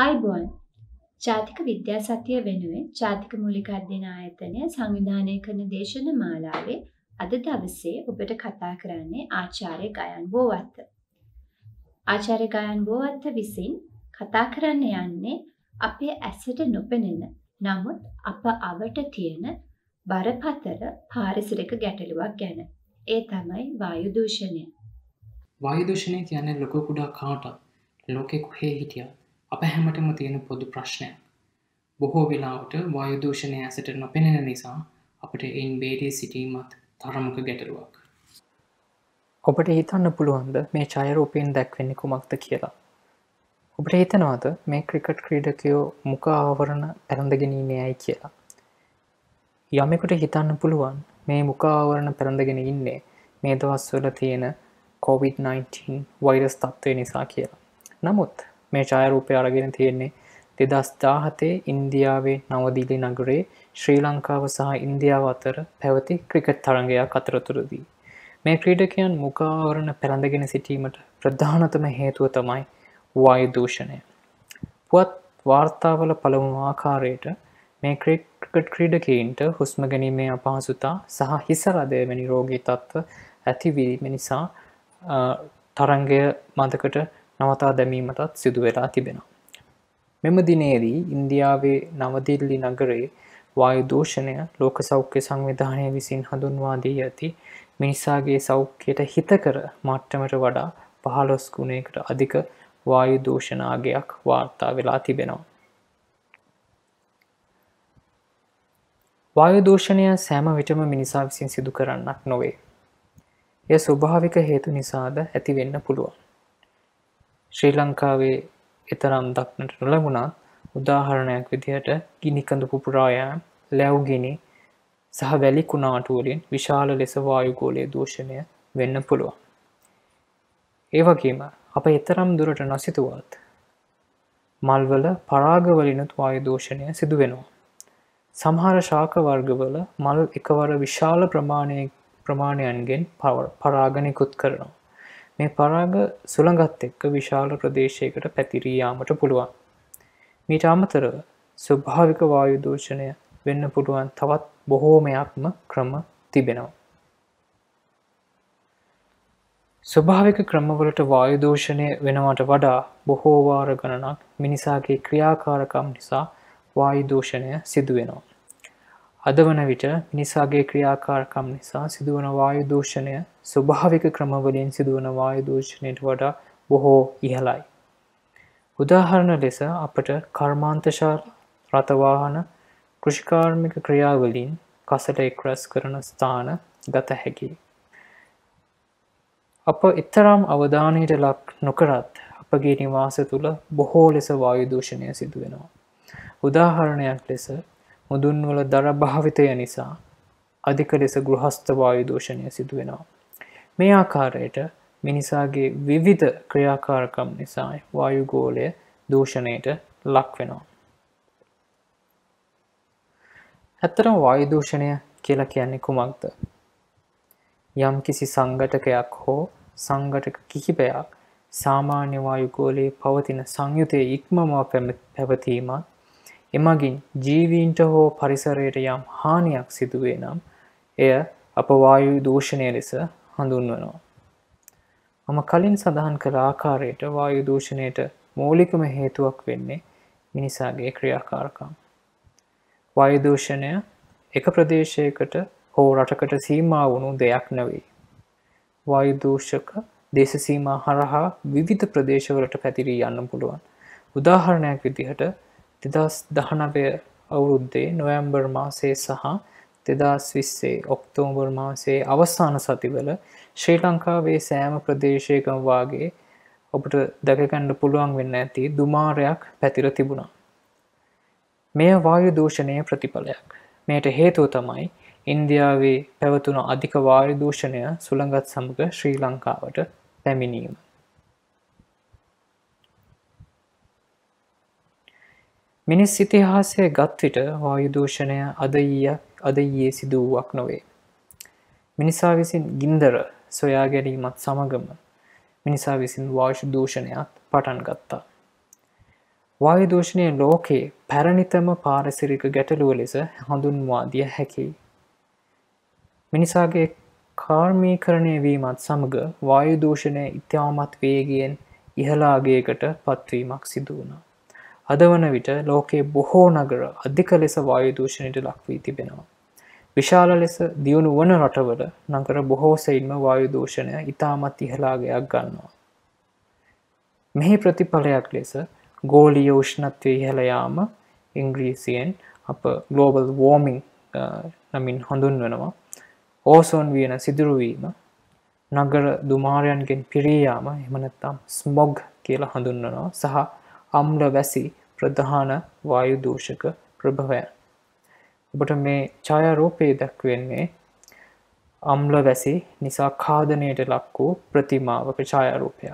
අයිබෝන් ජාතික විද්‍යා සතිය වෙනුවෙන් ජාතික මූලික අධ්‍යයන ආයතනය සංවිධානය කරන දේශන මාලාවේ අද දවසේ ඔබට කතා කරන්නේ ආචාර්ය ගයාන් බෝවත්ත. ආචාර්ය ගයාන් බෝවත්ත විසින් කතා කරන්න යන්නේ අපේ ඇසට නොපෙනෙන නමුත් අප අවට තියෙන බරපතල පාරිසරික ගැටලුවක් ගැන. ඒ තමයි වායු දූෂණය. වායු දූෂණය කියන්නේ ලොකු කුඩා කාට ලෝකෙක හිටියා අප හැමටම තියෙන පොදු ප්‍රශ්නයක්. බොහෝ වෙලාවට වායු දූෂණය ඇසට නොපෙනෙන නිසා අපිට ඒන් බේරී සිටීමත් තරමක ගැටලුවක්. ඔබට හිතන්න පුළුවන්ද මේ ඡායාරූපයෙන් දැක්වෙන්නේ කුමක්ද කියලා? ඔබට හිතනවාද මේ ක්‍රිකට් ක්‍රීඩකයෝ මුඛ ආවරණ පෙරඳගෙන ඉන්නේයි කියලා? යමෙකුට හිතන්න පුළුවන් මේ මුඛ ආවරණ පෙරඳගෙන ඉන්නේ මේ දවස්වල තියෙන COVID-19 වෛරස් තත්ත්වය නිසා කියලා. නමුත් මේ ඡායාරූපය අරගෙන තියෙන්නේ 2017 ඉන්දියාවේ නවදිල්ලි නගරේ ශ්‍රී ලංකාව සහ ඉන්දියාව අතර පැවති ක්‍රිකට් තරඟයක් අතරතුරදී මේ ක්‍රීඩකයන් මුඛ ආවරණ පෙරඳගෙන සිටීමට ප්‍රධානතම හේතුව තමයි වායු දූෂණය. පුවත් වාර්තාවල පළමු ආකාරයට මේ ක්‍රිකට් ක්‍රීඩකයන්ට හුස්ම ගැනීමේ අපහසුතා සහ හිස රදය වැනි රෝගී තත්ත්ව ඇතිවීම නිසා තරඟය මතකට නවතා දැමීමටත් සිදු වෙලා තිබෙනවා. මෙම දිනේදී ඉන්දියාවේ නවදිල්ලි නගරයේ වායු දූෂණය ලෝක සෞඛ්‍ය සංවිධානය විසින් හඳුන්වා දී ඇති මිනිසාගේ සෞඛ්‍යයට හිතකර මට්ටමට වඩා 15 ගුණයකට අධික වායු දූෂණාගයක් වාර්තා වෙලා තිබෙනවා. වායු දූෂණය සෑම විටම මිනිසා විසින් සිදු කරන්නක් නොවේ. එය ස්වභාවික හේතු නිසාද ඇති වෙන්න පුළුවන්. ශ්‍රී ලංකාවේ එතරම් දක්නට නොලැබුණා උදාහරණයක් විදිහට ගිනි කඳු පුපුරා යාම, ලැව් ගිනි සහ වැලි කුණාටු වලින් විශාල ලෙස වායු ගෝලයේ දූෂණය වෙන්න පුළුවන්. ඒ වගේම අප එතරම් දුරට නොසිතුවත් මල්වල පරාග වලිනුත් වායු දූෂණය සිදු වෙනවා. සමහර ශාක වර්ගවල මල් එකවර විශාල ප්‍රමාණයන්ගෙන් පරාග නිකුත් කරනවා. මේ පරාග සුළඟත් එක්ක විශාල ප්‍රදේශයකට පැතිරී යාමට පුළුවන්. මීට අමතරව ස්වභාවික වායු දූෂණය වෙන්න පුළුවන් තවත් බොහෝමයක්ම ක්‍රම තිබෙනවා. ස්වභාවික ක්‍රමවලට වායු දූෂණය වෙනවට වඩා බොහෝ වාර ගණනක් මිනිසාගේ ක්‍රියාකාරකම් නිසා වායු දූෂණය සිදු වෙනවා. අද වන විට මිනිසාගේ ක්‍රියාකාරකම් නිසා සිදුවන වායු දූෂණය ස්වභාවික ක්‍රමවලින් සිදුවන වායු දූෂණයට වඩා බොහෝ ඉහළයි. උදාහරණ ලෙස අපට කර්මාන්තශාලා, රථවාහන, කෘෂිකාර්මික ක්‍රියාවලින් කසට එක් රැස් කරන ස්ථාන ගත හැකියි. අප එතරම් අවධානයට ලක් නොකරත් අපගේ නිවාස තුළ බොහෝ ලෙස වායු දූෂණය සිදුවෙනවා. උදාහරණයක් ලෙස මුදුන්වල දර භාවිතය නිසා අධික ලෙස ගෘහස්ත වායු දූෂණය සිදුවෙනවා. මේ ආකාරයට මිනිසාගේ විවිධ ක්‍රියාකාරකම් නිසා වායු ගෝලය දූෂණයට ලක් වෙනවා. ඇත්තටම වායු දූෂණය කියලා කියන්නේ කුමක්ද? යම්කිසි සංඝටකයක් හෝ සංඝටක කිහිපයක් සාමාන්‍ය වායු ගෝලයේ පවතින සංයුතයේ ඉක්මවා පැවතීම, එමගින් ජීවීන්ට හෝ පරිසරයට යම් හානියක් සිදුවේ නම් එය අප වායු දූෂණය ලෙස හඳුන්වනවා. මම කලින් සඳහන් කළ ආකාරයට වායු දූෂණයට මූලිකම හේතුවක් වෙන්නේ මිනිසාගේ ක්‍රියාකාරකම්. වායු දූෂණය එක ප්‍රදේශයකට හෝ රටකට සීමා වුණු දෙයක් නෙවෙයි. වායු දූෂක දේශ සීමා හරහා විවිධ ප්‍රදේශවලට පැතිරී යන්න පුළුවන්. උදාහරණයක් විදිහට 2019 අවුරුද්දේ නොවැම්බර් මාසයේ සහ 2020 ඔක්තෝබර් මාසයේ අවසාන සතිවල ශ්‍රී ලංකාවේ සෑම ප්‍රදේශයකම වාගේ ඔබට දැකගන්න පුළුවන් වෙන්න ඇති දුමාරයක් පැතිරලා තිබුණා. මෙය වායු දූෂණයේ ප්‍රතිඵලයක්. මේට හේතුව තමයි ඉන්දියාවේ පැවතුණු අධික වායු දූෂණය සුළඟත් සමග ශ්‍රී ලංකාවට පැමිණීම. මිනිස් ඉතිහාසයේ ගත් විට වායු දූෂණය අද ඊයේ සිදු වූවක් නොවේ. මිනිසා විසින් ගින්දර සොයා ගැනීමත් සමගම මිනිසා විසින් වායු දූෂණයත් පටන් ගත්තා. වායු දූෂණය ලෝකයේ පැරණිතම පාරිසරික ගැටලුව ලෙස හඳුන්වා දිය හැකියි. මිනිසාගේ කාර්මීකරණය වීමත් සමග වායු දූෂණය ඉතාමත් වේගයෙන් ඉහළ අගයකට පත්වීමක් සිදු වුණා. අද වන විට ලෝකයේ බොහෝ නගර අධික ලෙස වායු දූෂණයට ලක් වී තිබෙනවා. විශාල ලෙස දියුණු වන රටවල නගර බොහෝ සෙයින්ම වායු දූෂණය ඉතාමත් ඉහළ අගයක් ගන්නවා. මෙහි ප්‍රතිඵලයක් ලෙස ගෝලීය උෂ්ණත්වය ඉහළ යාම ඉංග්‍රීසියෙන් අප ග්ලෝබල් වෝමින් නමින් හඳුන්වනවා. ඕසෝන් වියන සිදුරු වීම, නගර දුමාරයන්ගෙන් පිරී යාම එහෙම නැත්නම් ස්මොග් කියලා හඳුන්වනවා, සහ අම්ල වැසි ප්‍රධාන වායු දූෂක ප්‍රභවයන්. ඔබට මේ ඡායාරූපයේ දක්වන්නේ අම්ල වැසි නිසා ඛාදනයට ලක් වූ ප්‍රතිමාවක ඡායාරූපයක්.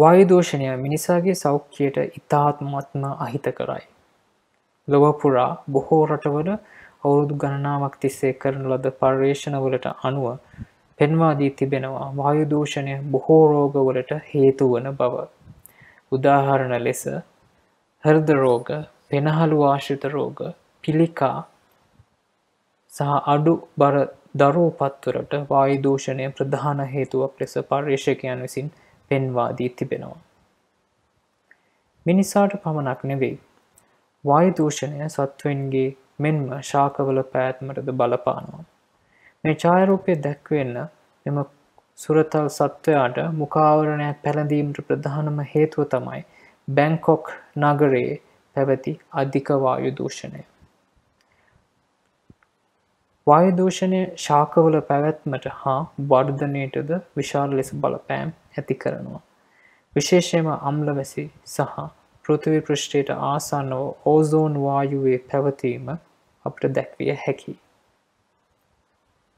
වායු දූෂණය මිනිසාගේ සෞඛ්‍යයට ඉතාමත්ම අහිතකරයි. ලොව පුරා බොහෝ රටවල අවුරුදු ගණනාවක් තිස්සේ කරන ලද පර්යේෂණවලට අනුව පෙන්වා දී තිබෙනවා වායු දූෂණය බොහෝ රෝගවලට හේතු වන බව. උදාහරණ ලෙස හෘද රෝග, පෙනහළු ආශ්‍රිත රෝග, පිළිකා සහ අඩු බර දරුවෝ පත්වරට වායු දූෂණය ප්‍රධාන හේතුවක් ලෙස පර්යේෂකයන් විසින් පෙන්වා දී තිබෙනවා. මිනිසාට පමණක් නෙවෙයි වායු දූෂණය සත්වයන්ගේ මෙන්ම ශාකවල පැවැත්මටද බලපානවා. මේ ඡායාරූපයේ දැක්වෙන මෙම සුරතල් සත්වයාට මුඛාවරණය පැළඳීමට ප්‍රධානම හේතුව තමයි බැංකොක් නගරයේ පැවති අධික වායු දූෂණය. වායු දූෂණය ශාකවල පැවැත්මට හා වර්ධනයටද විශාල ලෙස බලපෑම් ඇති කරනවා. විශේෂයෙන්ම අම්ලවැසි සහ පෘථිවි පෘෂ්ඨයට ආසන්නව ඕසෝන් වායුවේ පැවතීම අපට දැක්විය හැකියි.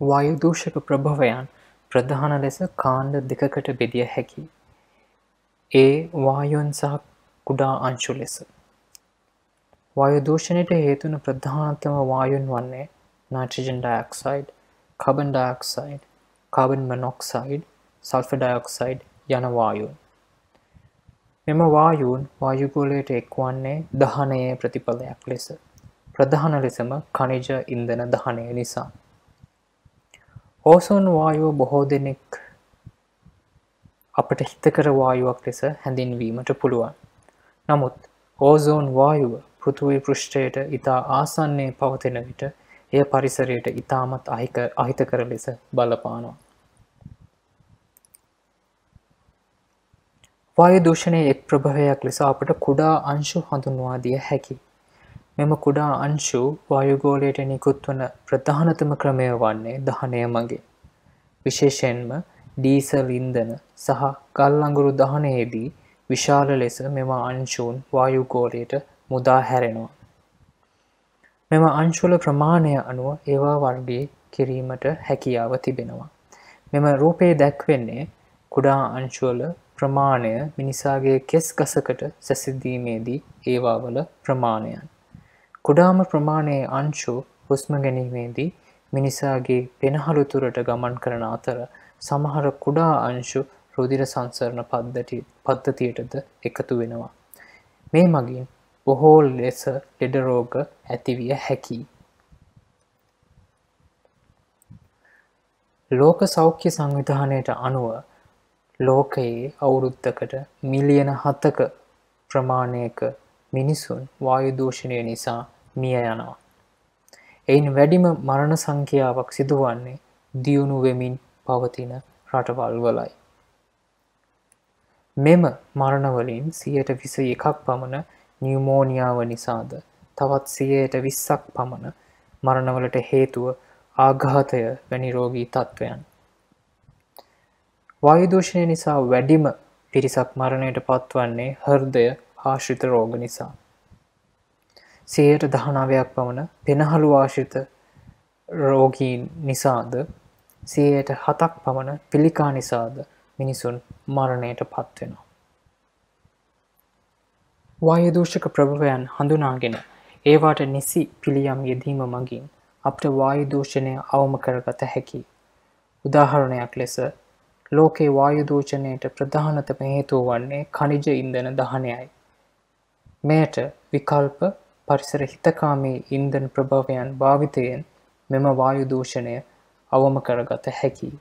වායු දූෂක ප්‍රභවයන් ප්‍රධාන ලෙස කාණ්ඩ දෙකකට බෙදිය හැකියි. ඒ වායුන් සහ කුඩා අංශු ලෙස. වායු දූෂණයට හේතු වන ප්‍රධානතම වායුන් වන්නේ nitrogen dioxide, carbon dioxide, carbon monoxide, sulphur dioxide යන වායුන්. මෙම වායුන් වායුගෝලයට එක්වන්නේ දහනයේ ප්‍රතිඵලයක් ලෙස. ප්‍රධාන ලෙසම ඛනිජ ඉන්ධන දහනය නිසා. ඕසෝන් වායුව බොහෝ දෙනෙක් අපට හිතකර වායුවක් ලෙස හැඳින්වීමට පුළුවන්. නමුත් ඕසෝන් වායුව පෘථිවි පෘෂ්ඨයට ඉතා ආසන්නයේ පවතින විට එය පරිසරයට ඉතාමත් අහිතකර ලෙස බලපානවා. වායු දූෂණයේ එක් ප්‍රභවයක් ලෙස අපට කුඩා අංශු හඳුන්වා දිය හැකියි. මෙම කුඩා අංශු වායුගෝලයට නිකුත් වන ප්‍රධානතම ක්‍රමය වන්නේ දහනය මගින්. විශේෂයෙන්ම ඩීසල් ඉන්ධන සහ ගල් අඟුරු දහනයේදී විශාල ලෙස මෙම අංශුන් වායුගෝලයට මුදා හැරෙනවා. මෙම අංශුල ප්‍රමාණය අනුව ඒවා වර්ගය කිරීමට හැකියාව තිබෙනවා. මෙම රූපයේ දැක්වෙන්නේ කුඩා අංශුවල ප්‍රමාණය මිනිසාගේ කෙස් ගසකට සැසඳීමේදී ඒවාවල ප්‍රමාණයන්. කුඩාම ප්‍රමාණයේ අංශු හුස්ම ගැනීමේදී මිනිසාගේ පෙනහළු තුරට ගමන් කරන අතර සමහර කුඩා අංශු රුධිර සංසරණ පද්ධතියටද එකතු වෙනවා. මේ මගින් බොහෝ ලෙස ලෙඩ රෝග ඇතිවිය හැකියි. ලෝක සෞඛ්‍ය සංවිධානයට අනුව ලෝකයේ අවුරුද්දකට මිලියන 7ක ප්‍රමාණයක මිනිසුන් වායු දූෂණය නිසා මිය යනවා. එයින් වැඩිම මරණ සංඛ්‍යාවක් සිදුවන්නේ දියුණු වෙමින් පවතින රටවල් වලයි. මෙම මරණ වලින් 21% පමණ නියුමෝනියාව නිසාද, තවත් 20% පමණ මරණවලට හේතුව ආඝාතය වැනි රෝගී තත්ත්වයන්. වායු දූෂණය නිසා වැඩිම පිරිසක් මරණයට පත්වන්නේ හෘදය ආශ්‍රිත රෝග නිසා. 19% පමණ පෙනහළු ආශ්‍රිත රෝගීන් නිසාද, 7% පමණ පිළිකා නිසාද මිනිසුන් මරණයට පත්වෙනවා. වායු දූෂක ප්‍රභවයන් හඳුනාගෙන ඒවාට නිසි පිළියම් යෙදීම මගින් අපට වායු දූෂණය අවම කරගත හැකියි. උදාහරණයක් ලෙස ලෝකේ වායු දූෂණයට ප්‍රධානතම හේතුව වන්නේ ඛනිජ ඉන්ධන දහනයයි. මෙයට විකල්ප පරිසර හිතකාමී ඉන්ධන ප්‍රභවයන් භාවිතයෙන් මෙම වායු දූෂණය අවම කරගත හැකියි.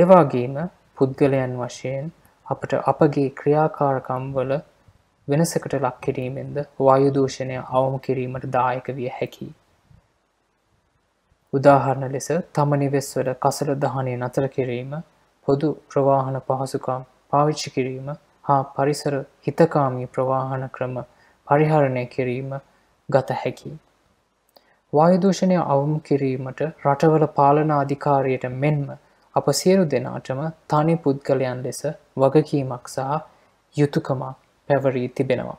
ඒ වගේම පුද්ගලයන් වශයෙන් අපට අපගේ ක්‍රියාකාරකම් වල වෙනසකට ලක් කිරීමෙන්ද වායු දූෂණය අවම කිරීමට දායක විය හැකියි. උදාහරණ ලෙස තම නිවෙස් වල කසල දහනය නතර කිරීම, පොදු ප්‍රවාහන පහසුකම් පාවිච්චි කිරීම හා පරිසර හිතකාමී ප්‍රවාහන ක්‍රම පරිහරණය කිරීම ගත හැකියි. වායු දූෂණය අවම කිරීමට රටවල පාලන අධිකාරියට මෙන්ම අප සියලු දෙනාටම තනි පුද්ගලයන් ලෙස වගකීමක් සහ යුතුයකමක් පැවරී තිබෙනවා.